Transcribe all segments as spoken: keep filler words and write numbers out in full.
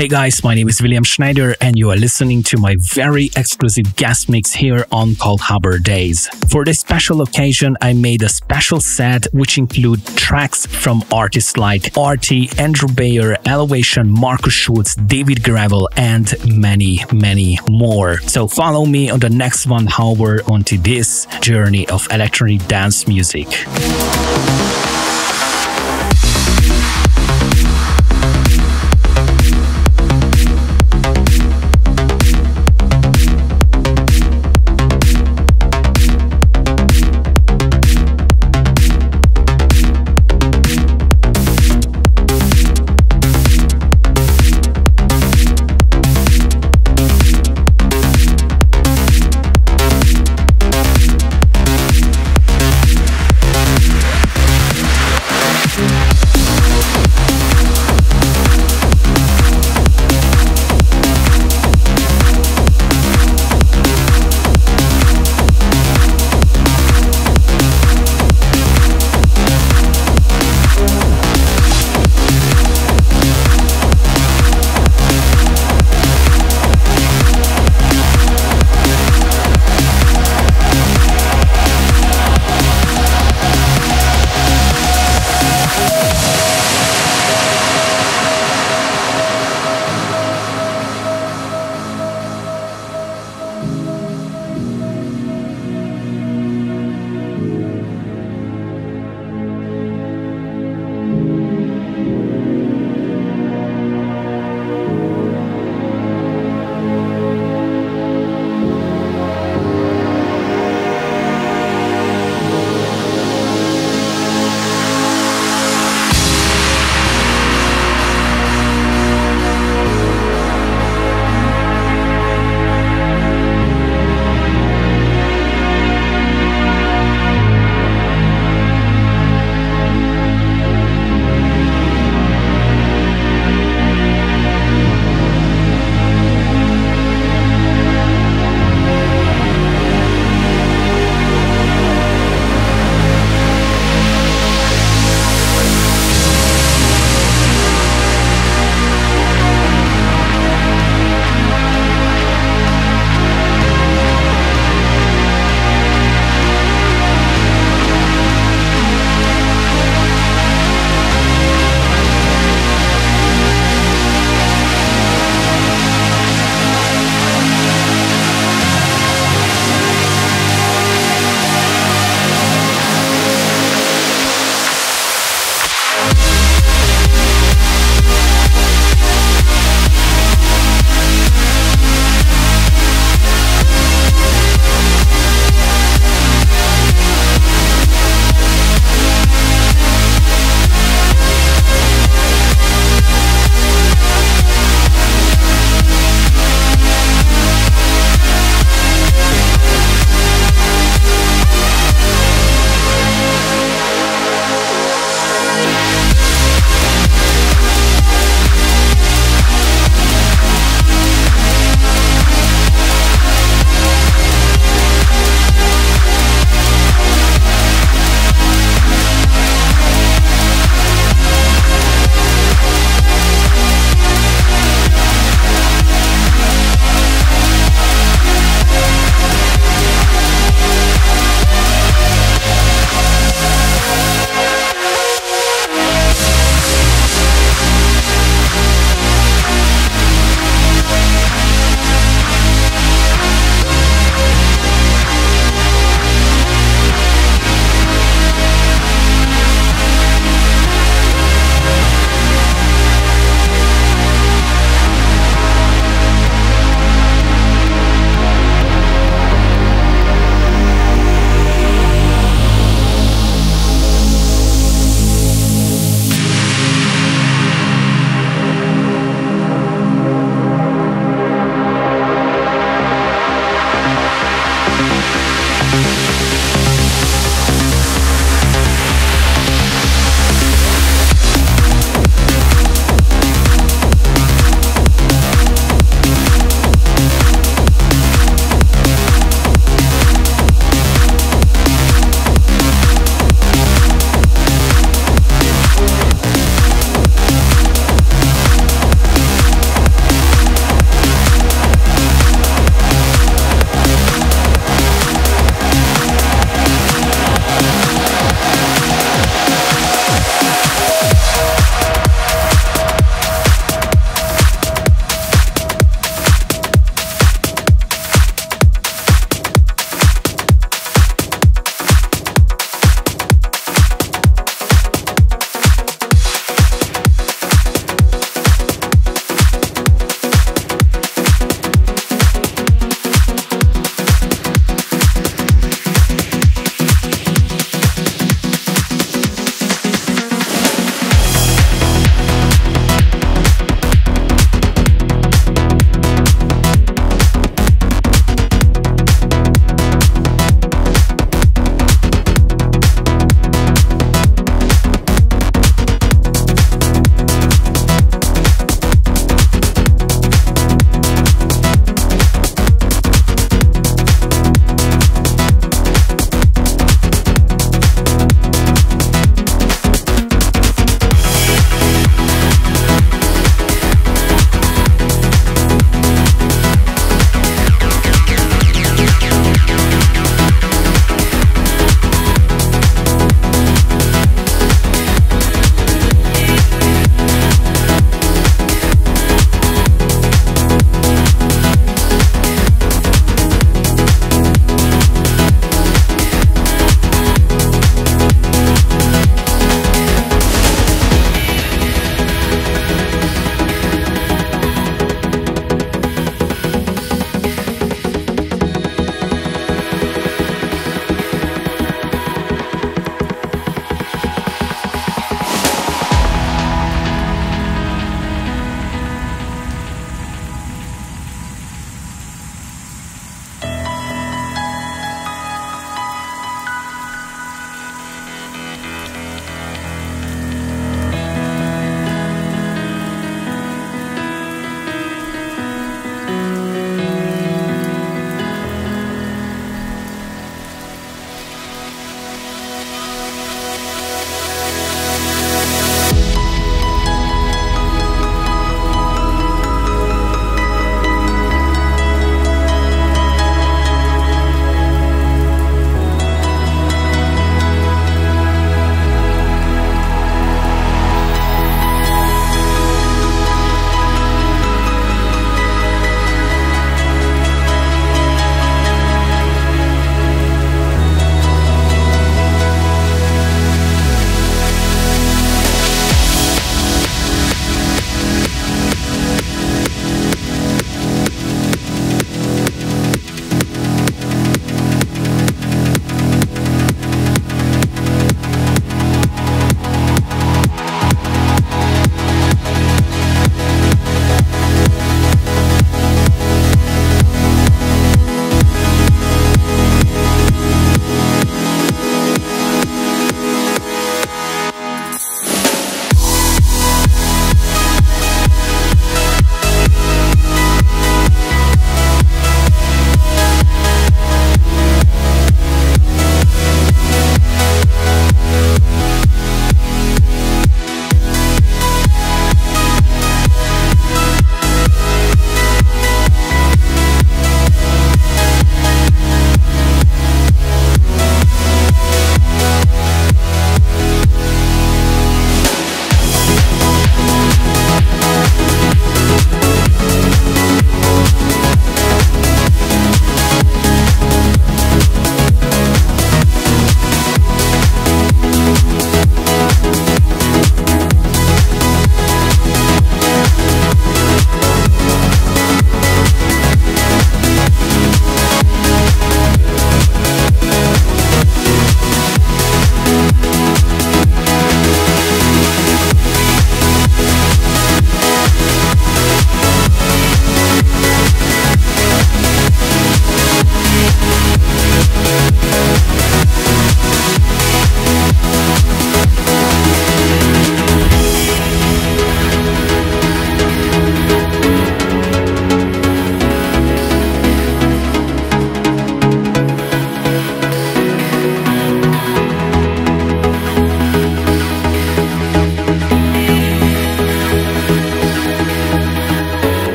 Hey guys, my name is William Schneider and you are listening to my very exclusive guest mix here on Coldharbour Days. For this special occasion, I made a special set which include tracks from artists like Arty, Andrew Bayer, Elevation, Markus Schulz, David Gravell and many, many more. So follow me on the next one hour onto this journey of electronic dance music.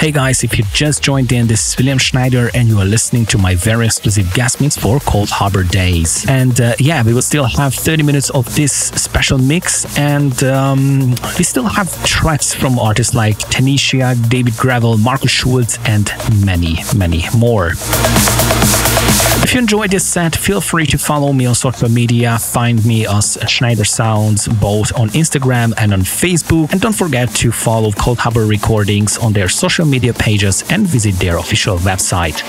Hey guys, if you just joined in, this is William Schneider and you are listening to my very exclusive guest mix for Coldharbour Days. And uh, yeah, we will still have thirty minutes of this special mix, and um, we still have tracks from artists like Tenishia, David Gravell, Markus Schulz and many, many more. If you enjoyed this set, feel free to follow me on social media. Find me as Schneider Sounds both on Instagram and on Facebook. And don't forget to follow Coldharbour Recordings on their social media pages and visit their official website.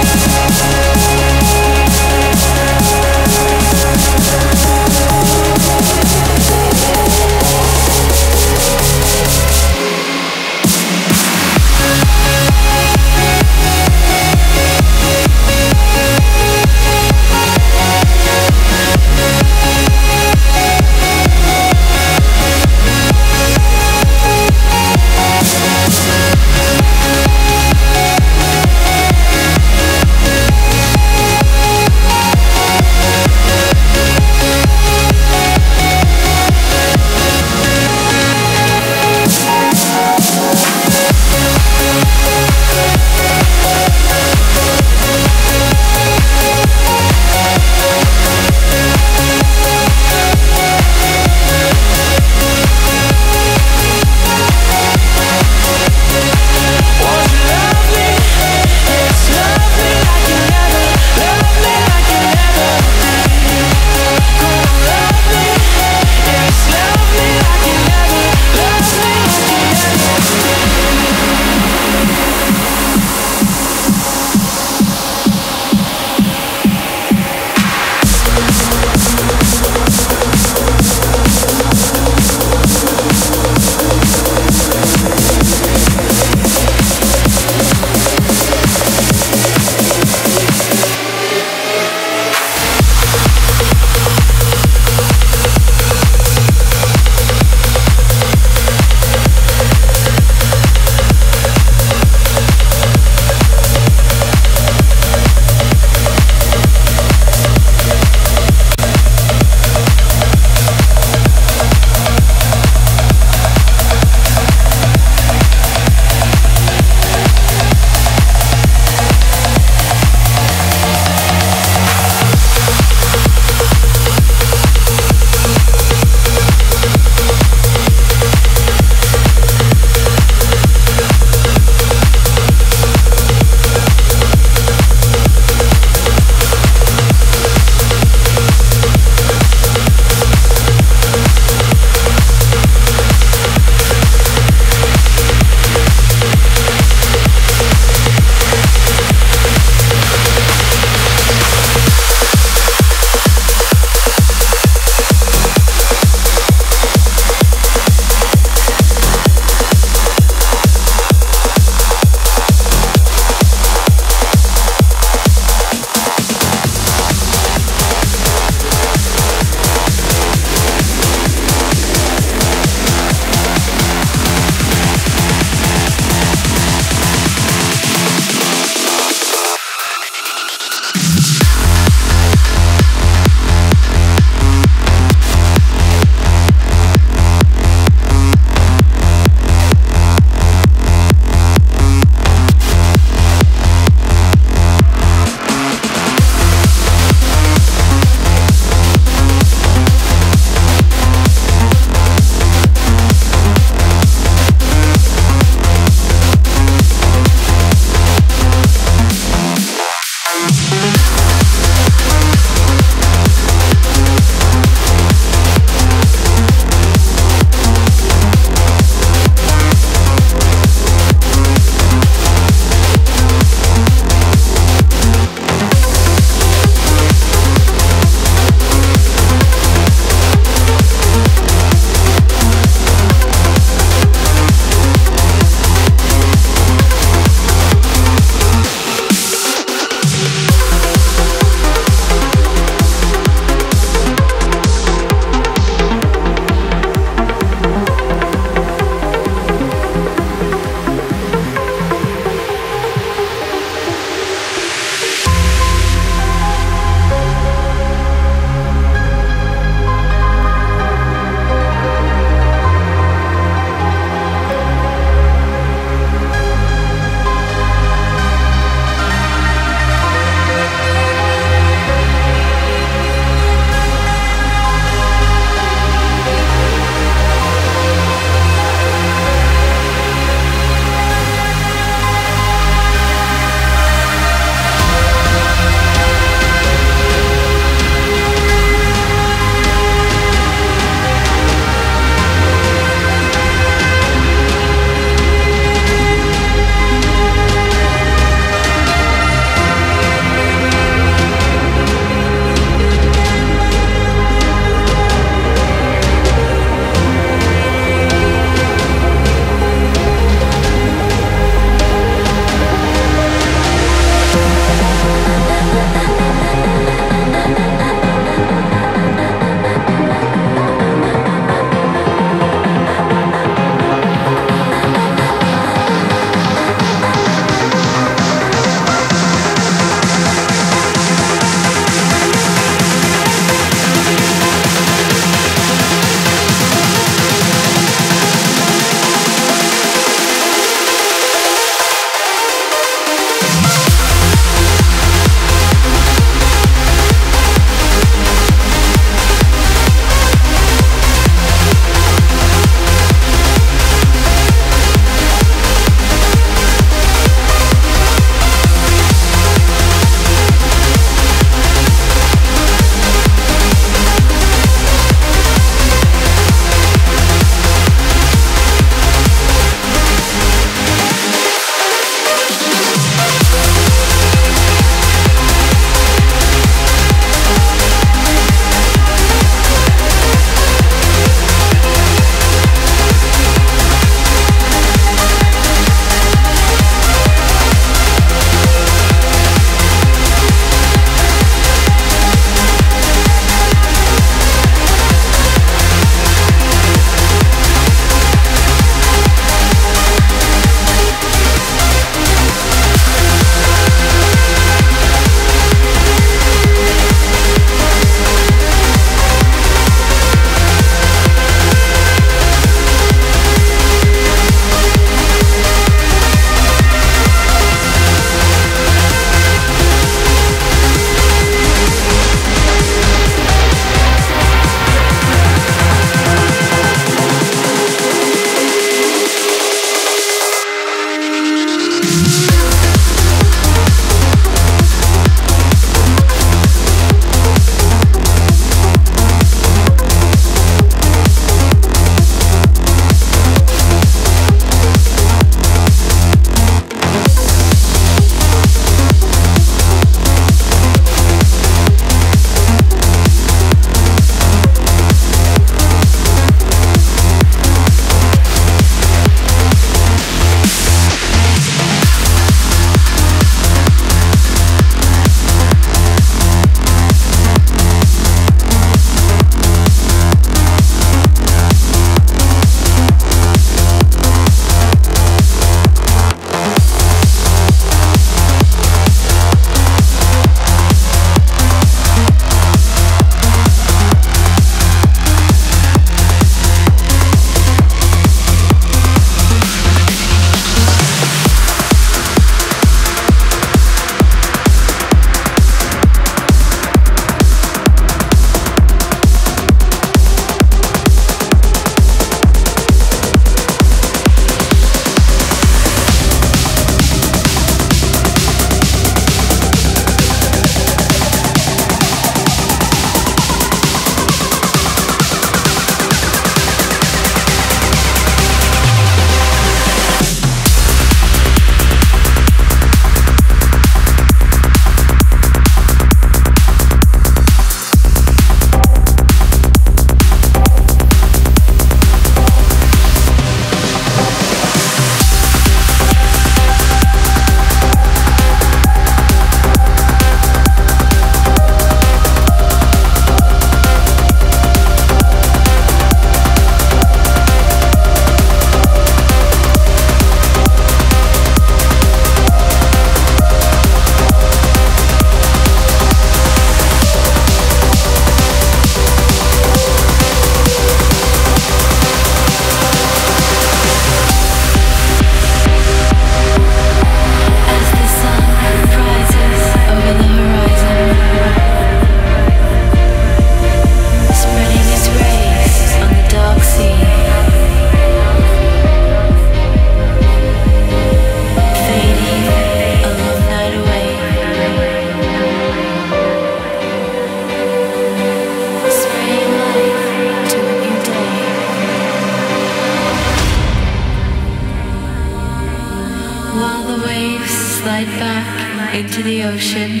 to the ocean,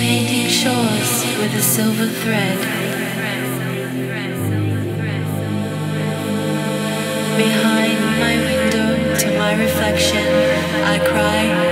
painting shores with a silver thread. Behind my window to my reflection, I cry.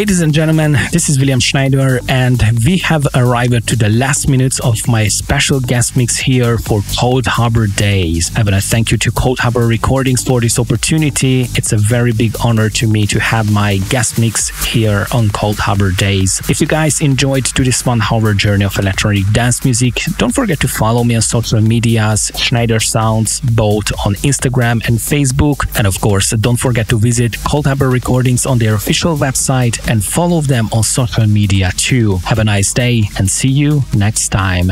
Ladies and gentlemen, this is William Schneider, and we have arrived to the last minutes of my special guest mix here for Coldharbour Days. I want to thank you to Coldharbour Recordings for this opportunity. It's a very big honor to me to have my guest mix here on Coldharbour Days. If you guys enjoyed this one-hour journey of electronic dance music, don't forget to follow me on social medias, Schneider Sounds, both on Instagram and Facebook. And of course, don't forget to visit Coldharbour Recordings on their official website and follow them on social media too. Have a nice day and see you next time.